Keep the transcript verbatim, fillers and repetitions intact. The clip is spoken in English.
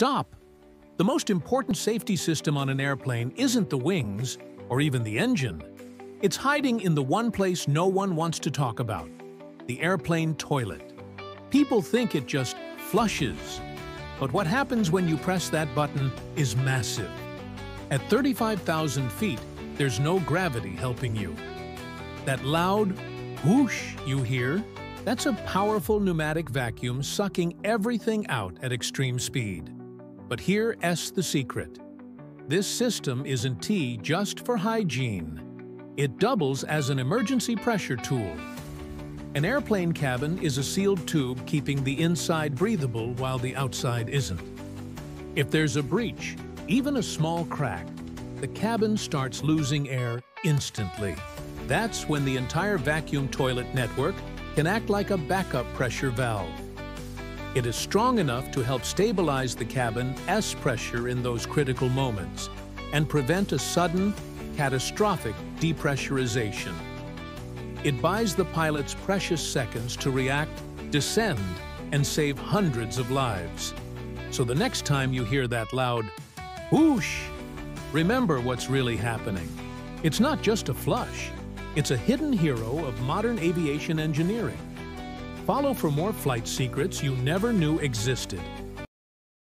Stop! The most important safety system on an airplane isn't the wings or even the engine. It's hiding in the one place no one wants to talk about, the airplane toilet. People think it just flushes, but what happens when you press that button is massive. At thirty-five thousand feet, there's no gravity helping you. That loud whoosh you hear, that's a powerful pneumatic vacuum sucking everything out at extreme speed. But here S the secret. This system isn't T just for hygiene. It doubles as an emergency pressure tool. An airplane cabin is a sealed tube keeping the inside breathable while the outside isn't. If there's a breach, even a small crack, the cabin starts losing air instantly. That's when the entire vacuum toilet network can act like a backup pressure valve. It is strong enough to help stabilize the cabin S pressure in those critical moments and prevent a sudden, catastrophic depressurization. It buys the pilot's precious seconds to react, descend, and save hundreds of lives. So the next time you hear that loud whoosh, remember what's really happening. It's not just a flush. It's a hidden hero of modern aviation engineering. Follow for more flight secrets you never knew existed.